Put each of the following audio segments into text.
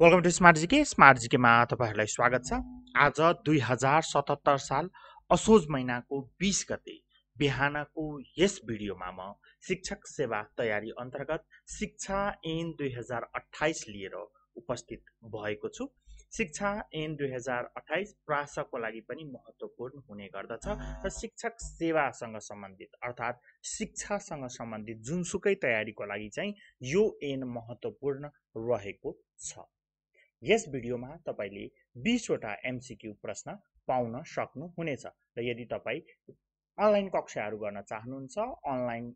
Welcome to smart जीकेमा तपाईहरुलाई स्वागत छ। आज 2077 साल असोज महिनाको 20 गते बिहानको यस भिडियोमा म शिक्षक सेवा तयारी अन्तर्गत शिक्षा ऐन 2028 लिएर उपस्थित भएको छु। शिक्षा ऐन 2028 प्रासको लागि पनि महत्त्वपूर्ण हुने गर्दछ र शिक्षक सेवासँग सम्बन्धित अर्थात् शिक्षासँग सम्बन्धित जुनसुकै तयारीको लागि चाहिँ यो ऐन महत्त्वपूर्ण रहेको छ। यस भिडियोमा तपाईले 20 वटा एमसीक्यू प्रश्न पाउन सक्नु हुनेछ र यदि तपाई अनलाइन कक्षाहरू गर्न चाहनुहुन्छ, अनलाइन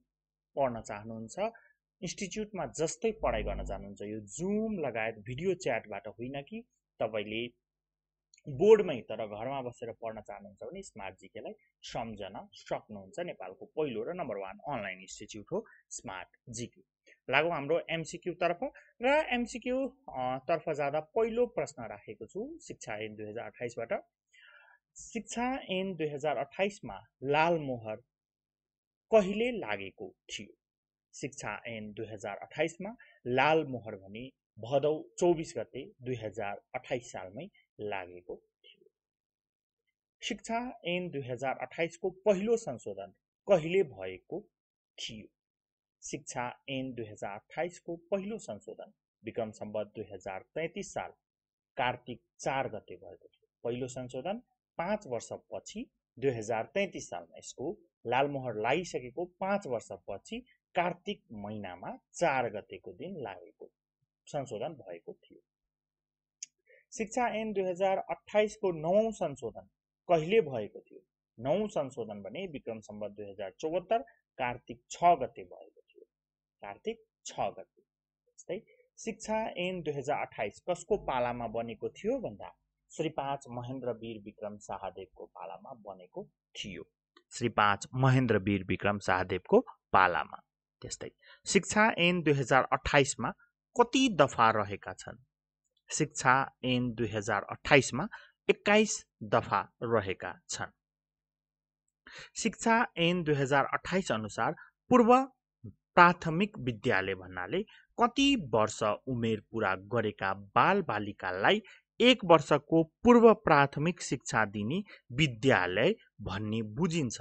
पढ्न चाहनुहुन्छ, इन्स्टिट्युटमा जस्तै पढाइ गर्न चाहनुहुन्छ, यो जुम लगायत भिडियो च्याटबाट होइन कि तपाईले बोर्डमै तर घरमा बसेर पढ्न चाहनुहुन्छ भने स्मार्ट जीकेलाई सम्झन सक्नुहुन्छ। नेपालको पहिलो र नम्बर 1 अनलाइन इन्स्टिट्युट हो स्मार्ट जीके। लागौं हाम्रो एमसीक्यू तर्फ र एमसीक्यू तर्फ जादा पहिलो प्रश्न राखेको छु शिक्षा ऐन 2028 बाट। शिक्षा ऐन 2028 मा लालमोहर कहिले लागेको थियो? शिक्षा ऐन 2028 मा लालमोहर भने भदौ 24 गते 2028 सालमै लागेको थियो। शिक्षा ऐन 2028 को पहिलो संशोधन कहिले भएको थियो? शिक्षा ऐन 2028 को पहिलो संशोधन विक्रम संवत 2033 साल कार्तिक 4 गते भएको थियो। पहिलो संशोधन 5 वर्षपछि 2033 सालमा यसको लालमोहर लागिसकेको 5 वर्षपछि कार्तिक महिनामा 4 गतेको दिन लागेको संशोधन भएको थियो। शिक्षा ऐन 2028 को नवौं संशोधन कहिले भएको थियो? नवौं संशोधन भने विक्रम संवत 2074 कार्तिक 6 गते भएको कार्तिक 6 गते। जस्तै शिक्षा ऐन 2028 कसको पालामा बनेको थियो भन्दा श्री 5 महेन्द्र वीर विक्रम शाहदेवको पालामा बनेको थियो। श्री 5 महेन्द्र वीर विक्रम शाहदेवको पालामा। त्यस्तै शिक्षा ऐन 2028 मा कति दफा रहेका छन्? शिक्षा ऐन 2028 मा 21 दफा रहेका छन्। शिक्षा ऐन 2028 अनुसार पूर्व प्राथमिक विद्यालय भन्नाले कति वर्ष उमेर पूरा गरेका बाल बालिकालाई 1 वर्षको पूर्व प्राथमिक शिक्षा दिने विद्यालय भन्ने बुझिन्छ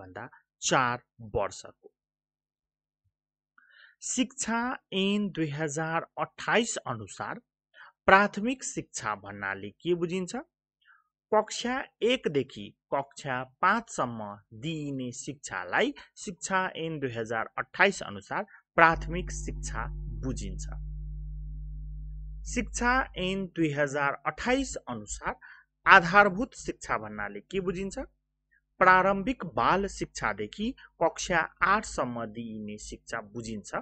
भन्दा 4 वर्षको। शिक्षा ऐन 2028 अनुसार प्राथमिक शिक्षा भन्नाले के बुझिन्छ? कक्षा 1 देखि कक्षा 5 सम्म दिइने शिक्षालाई शिक्षा ऐन 2028 अनुसार प्राथमिक शिक्षा बुझिन्छ। शिक्षा ऐन 2028 अनुसार आधारभूत शिक्षा भन्नाले के बुझिन्छ? प्रारम्भिक बाल शिक्षा देखि कक्षा 8 सम्म दिइने शिक्षा बुझिन्छ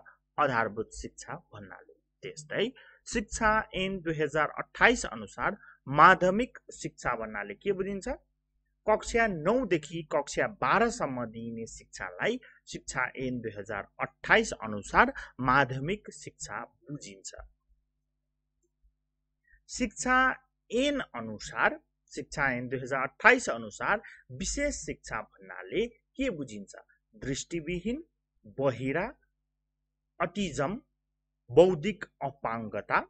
आधारभूत शिक्षा भन्नाले। त्यस्तै शिक्षा ऐन 2028 अनुसार माध्यमिक शिक्षा भन्नाले के बुझिन्छ? कक्षा 9 देखि कक्षा 12 सम्म दिइने शिक्षालाई शिक्षा ऐन 2028 अनुसार माध्यमिक शिक्षा बुझिन्छ। शिक्षा ऐन 2028 अनुसार विशेष शिक्षा भन्नाले के बुझिन्छ? दृष्टिविहीन, बहिरा, अटिजम, बौद्धिक अपाङ्गता,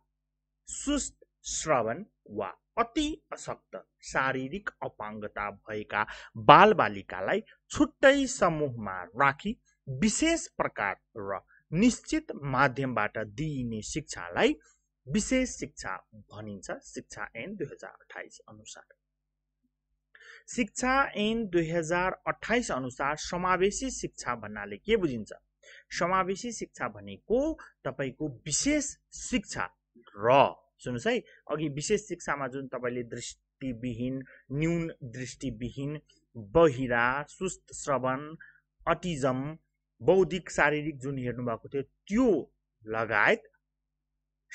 सुस्त श्रवण वा अति अशक्त शारीरिक अपाङ्गता भएका बालबालिकालाई छुट्टै समूहमा राखी विशेष प्रकार र निश्चित माध्यमबाट दिइने शिक्षालाई विशेष शिक्षा भनिन्छ शिक्षा ऐन 2028 अनुसार। शिक्षा ऐन 2028 अनुसार समावेशी शिक्षा भन्नाले के बुझिन्छ? समावेशी शिक्षा भनेको तपाईको विशेष शिक्षा र सुन्नुस् है, अघि विशेष शिक्षामा जुन तपाईले दृष्टिविहीन, न्यून दृष्टिविहीन, बहिरा, सुस्त श्रवण, अटिजम, बौद्धिक शारीरिक जुन हेर्नु भएको थियो त्यो लगायत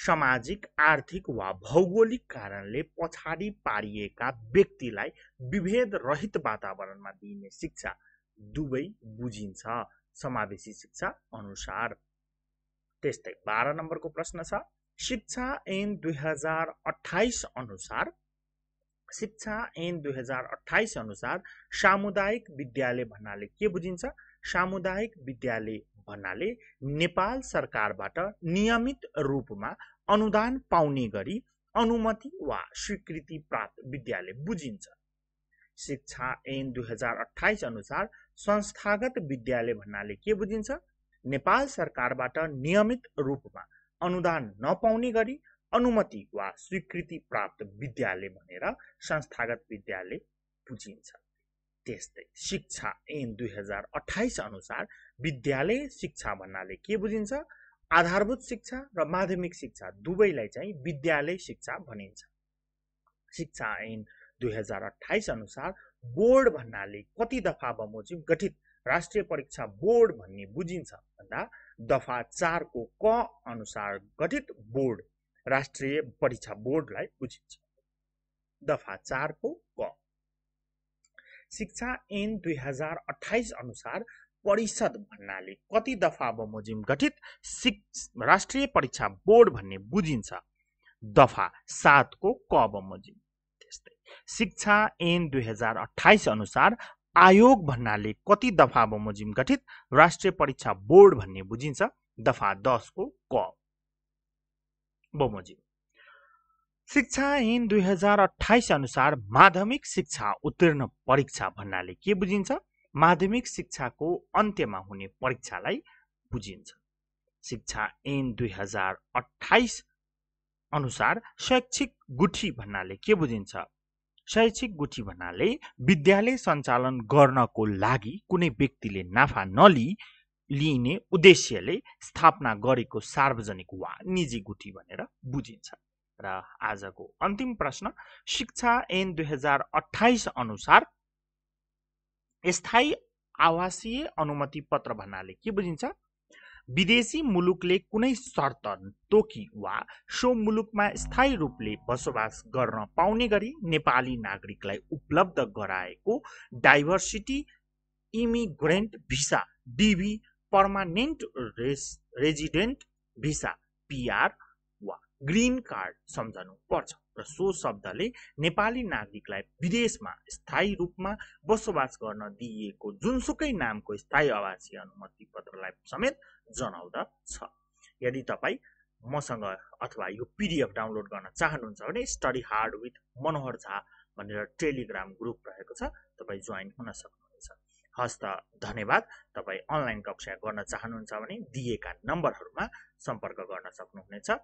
सामाजिक, आर्थिक वा भौगोलिक कारणले पछाडी पारिएका व्यक्तिलाई विभेद रहित वातावरणमा दिइने शिक्षा दुबै बुझिन्छ समावेशी शिक्षा अनुसार। त्यस्तै 12 नम्बरको प्रश्न छ शिक्षा ऐन 2028 अनुसार। शिक्षा ऐन 2028 अनुसार सामुदायिक विद्यालय भन्नाले के बुझिन्छ? सामुदायिक विद्यालय भन्नाले नेपाल सरकारबाट नियमित रूपमा अनुदान पाउने गरी अनुमति वा स्वीकृति प्राप्त विद्यालय बुझिन्छ। शिक्षा ऐन 2028 अनुसार संस्थागत विद्यालय भन्नाले के बुझिन्छ? नेपाल सरकारबाट नियमित रूपमा अनुदान नपाउने गरी अनुमति वा स्वीकृति प्राप्त विद्यालय भनेर संस्थागत विद्यालय बुझिन्छ। त्यस्तै शिक्षा ऐन 2028 अनुसार विद्यालय शिक्षा भन्नाले के बुझिन्छ? आधारभूत शिक्षा र माध्यमिक शिक्षा दुवैलाई चाहिँ विद्यालय शिक्षा भनिन्छ। शिक्षा ऐन 2028 अनुसार बोर्ड भन्नाले कति दफा बमोजिम गठित राष्ट्रिय परीक्षा बोर्ड भन्ने बुझिन्छ भन्दा दफा 4 को क अनुसार गठित बोर्ड राष्ट्रिय परीक्षा बोर्डलाई बुझिन्छ। दफा 4 को क। शिक्षा ऐन 2028 अनुसार परिषद भन्नाले कति दफा बमोजिम गठित राष्ट्रिय परीक्षा बोर्ड भन्ने बुझिन्छ? दफा 7 को क बमोजिम। त्यस्तै शिक्षा ऐन 2028 अनुसार आयोग भन्नाले कति दफा बमोजिम गठित राष्ट्रिय परीक्षा बोर्ड भन्ने बुझिन्छ? दफा 10 को क बमोजिम। शिक्षा ऐन 2028 अनुसार माध्यमिक शिक्षा उत्तीर्ण परीक्षा भन्नाले के बुझिन्छ? माध्यमिक शिक्षाको अन्त्यमा हुने परीक्षालाई बुझिन्छ। शिक्षा ऐन 2028 अनुसार शैक्षिक गुठी भन्नाले के बुझिन्छ? शैक्षिक गुठी भन्नाले विद्यालय सञ्चालन गर्नको लागि कुनै व्यक्तिले नाफा नलिई लिने उद्देश्यले स्थापना गरेको सार्वजनिक वा निजी गुठी भनेर बुझिन्छ। र आजको अन्तिम प्रश्न, शिक्षा ऐन 2028 अनुसार स्थायी आवासीय अनुमति पत्र भन्नाले के बुझिन्छ? विदेशी मुलुकले कुनै शर्त तोकी वा सो मुलुकमा स्थायी रूपले बसोबास गर्न पाउने गरी नेपाली नागरिकलाई उपलब्ध गराएको diversity immigrant visa DV, permanent resident visa PR वा ग्रीन कार्ड सम्झनु पर्छ र सो शब्दले नेपाली नागरिकलाई विदेशमा स्थायी रूपमा बसोबास गर्न दिएको जुनसुकै नामको स्थायी आवासीय अनुमति पत्रलाई समेत जनाउँदछ। यदि तपाईँ मसँग अथवा यो पीडीएफ डाउनलोड गर्न चाहनुहुन्छ भने study hard with Manohar Jha भनेर टेलिग्राम ग्रुप रहेको छ, तपाईँ जोइन हुन सक्नुहुन्छ। हस्त धन्यवाद। तपाईँ अनलाइन कक्षा गर्न चाहनुहुन्छ भने दिएका नम्बरहरूमा सम्पर्क गर्न सक्नुहुनेछ।